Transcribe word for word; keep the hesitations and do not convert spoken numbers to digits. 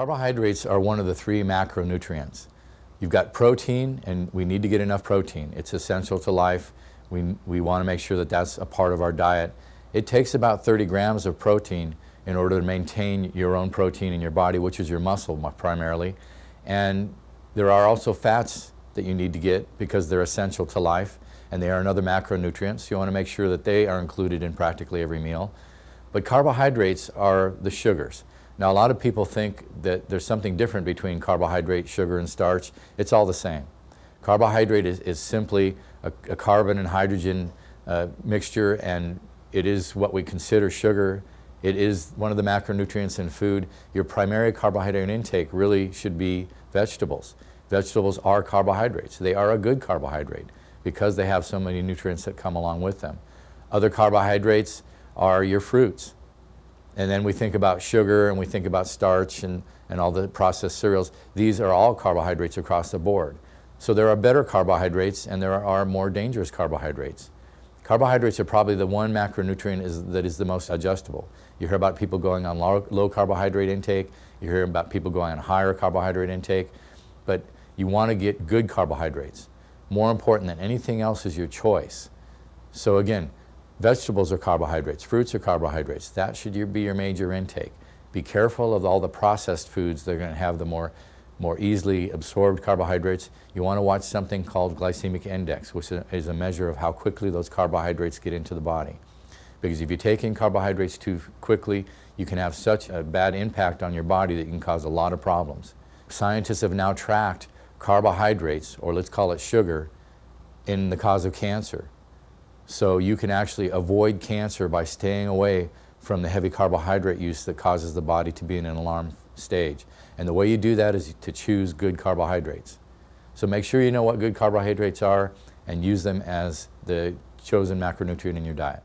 Carbohydrates are one of the three macronutrients. You've got protein, and we need to get enough protein. It's essential to life. We, we want to make sure that that's a part of our diet. It takes about thirty grams of protein in order to maintain your own protein in your body, which is your muscle primarily. And there are also fats that you need to get because they're essential to life, and they are another macronutrient, so you want to make sure that they are included in practically every meal. But carbohydrates are the sugars. Now, a lot of people think that there's something different between carbohydrate, sugar, and starch. It's all the same. Carbohydrate is, is simply a, a carbon and hydrogen uh, mixture, and it is what we consider sugar. It is one of the macronutrients in food. Your primary carbohydrate intake really should be vegetables. Vegetables are carbohydrates. They are a good carbohydrate because they have so many nutrients that come along with them. Other carbohydrates are your fruits. And then we think about sugar, and we think about starch, and, and all the processed cereals. These are all carbohydrates across the board. So there are better carbohydrates, and there are more dangerous carbohydrates. Carbohydrates are probably the one macronutrient is, that is the most adjustable. You hear about people going on low, low carbohydrate intake. You hear about people going on higher carbohydrate intake. But you want to get good carbohydrates. More important than anything else is your choice. So again, vegetables are carbohydrates, fruits are carbohydrates. That should be your major intake. Be careful of all the processed foods that are going to have the more, more easily absorbed carbohydrates. You want to watch something called glycemic index, which is a measure of how quickly those carbohydrates get into the body. Because if you take in carbohydrates too quickly, you can have such a bad impact on your body that you can cause a lot of problems. Scientists have now tracked carbohydrates, or let's call it sugar, in the cause of cancer. So you can actually avoid cancer by staying away from the heavy carbohydrate use that causes the body to be in an alarm stage. And the way you do that is to choose good carbohydrates. So make sure you know what good carbohydrates are and use them as the chosen macronutrient in your diet.